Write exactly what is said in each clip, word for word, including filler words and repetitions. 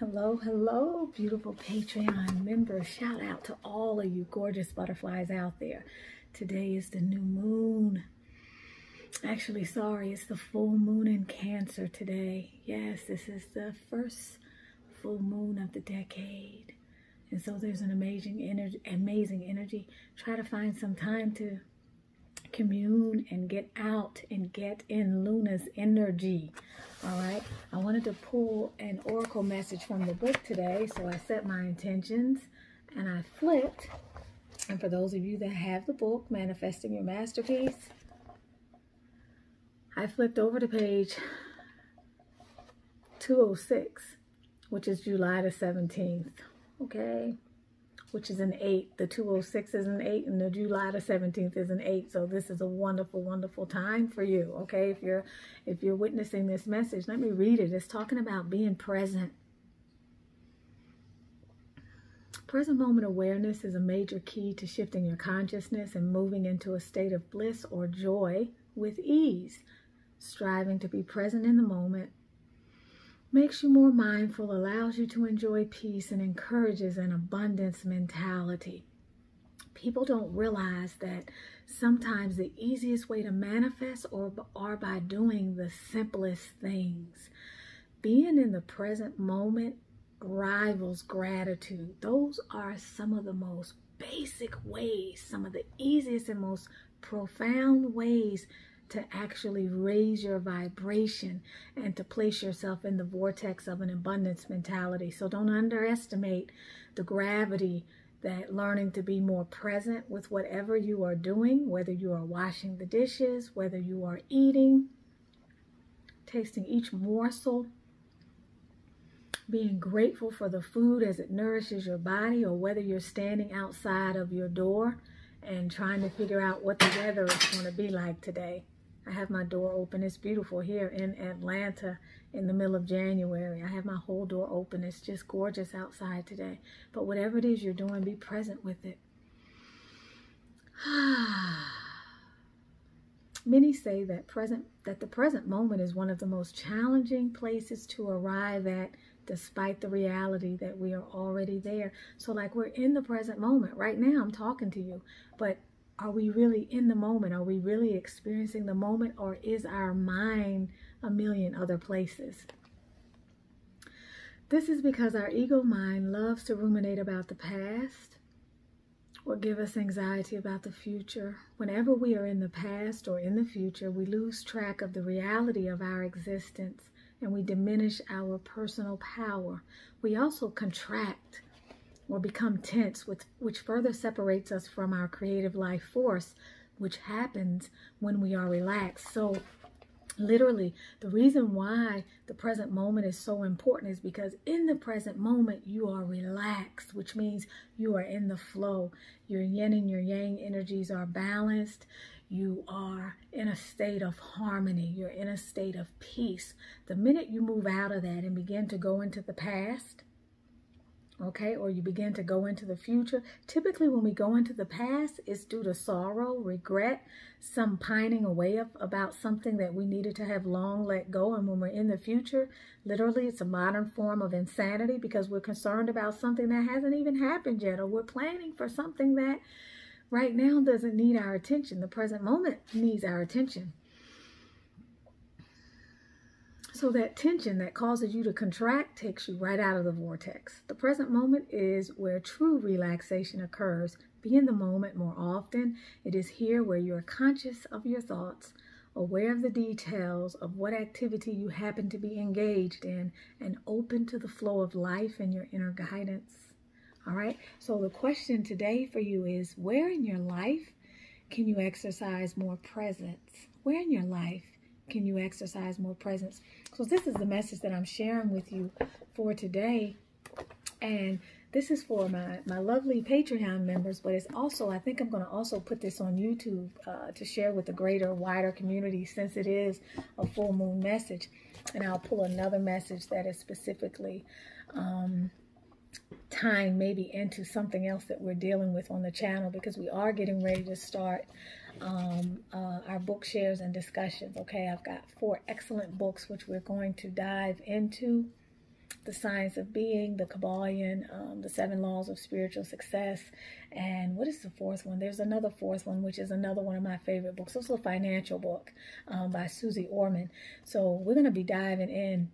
Hello, hello, beautiful Patreon members. Shout out to all of you gorgeous butterflies out there. Today is the new moon. Actually, sorry, it's the full moon in Cancer today. Yes, this is the first full moon of the decade. And so there's an amazing energy, amazing energy. Try to find some time to commune and get out and get in Luna's energy. All right. I wanted to pull an oracle message from the book today. So I set my intentions and I flipped. And for those of you that have the book, Manifesting Your Masterpiece, I flipped over to page two oh six, which is July the seventeenth. Okay, which is an eight. The two oh six is an eight and the July the seventeenth is an eight. So this is a wonderful, wonderful time for you. Okay, if you're, if you're witnessing this message, let me read it. It's talking about being present. Present moment awareness is a major key to shifting your consciousness and moving into a state of bliss or joy with ease. Striving to be present in the moment makes you more mindful, allows you to enjoy peace, and encourages an abundance mentality. People don't realize that sometimes the easiest way to manifest or are by doing the simplest things. Being in the present moment rivals gratitude. Those are some of the most basic ways, some of the easiest and most profound ways to actually raise your vibration and to place yourself in the vortex of an abundance mentality. So don't underestimate the gravity that learning to be more present with whatever you are doing, whether you are washing the dishes, whether you are eating, tasting each morsel, being grateful for the food as it nourishes your body, or whether you're standing outside of your door and trying to figure out what the weather is going to be like today. I have my door open. It's beautiful here in Atlanta in the middle of January. I have my whole door open. It's just gorgeous outside today. But whatever it is you're doing, be present with it. Many say that present that the present moment is one of the most challenging places to arrive at, despite the reality that we are already there. So like, we're in the present moment right now. I'm talking to you, but are we really in the moment? Are we really experiencing the moment, or is our mind a million other places? This is because our ego mind loves to ruminate about the past or give us anxiety about the future. Whenever we are in the past or in the future, we lose track of the reality of our existence and we diminish our personal power. We also contract or become tense, with, which further separates us from our creative life force, which happens when we are relaxed. So literally, the reason why the present moment is so important is because in the present moment, you are relaxed, which means you are in the flow. Your yin and your yang energies are balanced. You are in a state of harmony. You're in a state of peace. The minute you move out of that and begin to go into the past, okay, or you begin to go into the future, typically when we go into the past, it's due to sorrow, regret, some pining away of, about something that we needed to have long let go. And when we're in the future, literally it's a modern form of insanity, because we're concerned about something that hasn't even happened yet, or we're planning for something that right now doesn't need our attention. The present moment needs our attention. So that tension that causes you to contract takes you right out of the vortex. The present moment is where true relaxation occurs. Be in the moment more often. It is here where you are conscious of your thoughts, aware of the details of what activity you happen to be engaged in, and open to the flow of life and your inner guidance. All right, so the question today for you is, where in your life can you exercise more presence? Where in your life can you exercise more presence? So this is the message that I'm sharing with you for today. And this is for my, my lovely Patreon members, but it's also, I think I'm going to also put this on YouTube uh, to share with the greater, wider community, since it is a full moon message. And I'll pull another message that is specifically um, time maybe into something else that we're dealing with on the channel, because we are getting ready to start um, uh, our book shares and discussions. Okay, I've got four excellent books which we're going to dive into The Science of Being, The Kabbalian, um, The Seven Laws of Spiritual Success, and what is the fourth one? There's another fourth one, which is another one of my favorite books. It's a financial book um, by Susie Orman. So we're going to be diving in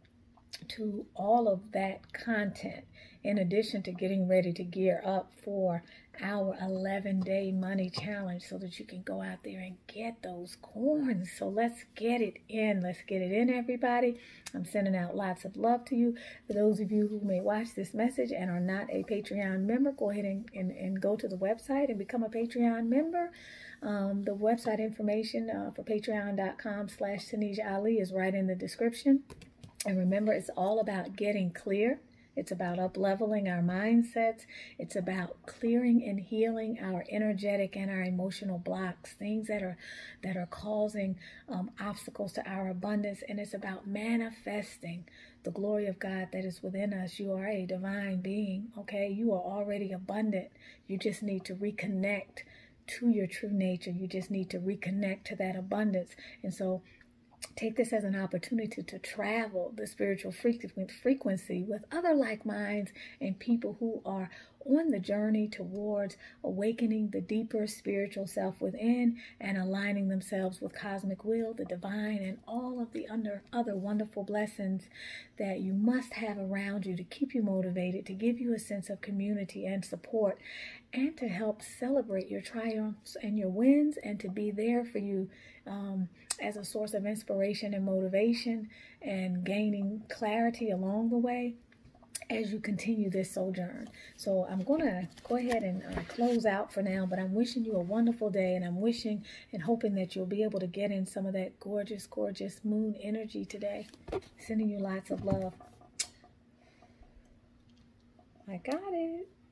to all of that content, in addition to getting ready to gear up for our eleven day money challenge so that you can go out there and get those coins. So let's get it in. Let's get it in, everybody. I'm sending out lots of love to you. For those of you who may watch this message and are not a Patreon member, go ahead and, and, and go to the website and become a Patreon member. Um, the website information uh, for patreon.com slash Tunisia Ali is right in the description. And remember, it's all about getting clear. It's about up-leveling our mindsets. It's about clearing and healing our energetic and our emotional blocks, things that are that are causing um, obstacles to our abundance. And it's about manifesting the glory of God that is within us. You are a divine being, okay? You are already abundant. You just need to reconnect to your true nature. You just need to reconnect to that abundance. And so take this as an opportunity to travel the spiritual frequency with other like minds and people who are on the journey towards awakening the deeper spiritual self within and aligning themselves with cosmic will, the divine, and all of the under, other wonderful blessings that you must have around you to keep you motivated, to give you a sense of community and support, and to help celebrate your triumphs and your wins, and to be there for you um, as a source of inspiration and motivation, and gaining clarity along the way as you continue this sojourn. So I'm going to go ahead and uh, close out for now, but I'm wishing you a wonderful day, and I'm wishing and hoping that you'll be able to get in some of that gorgeous, gorgeous moon energy today. Sending you lots of love. I got it.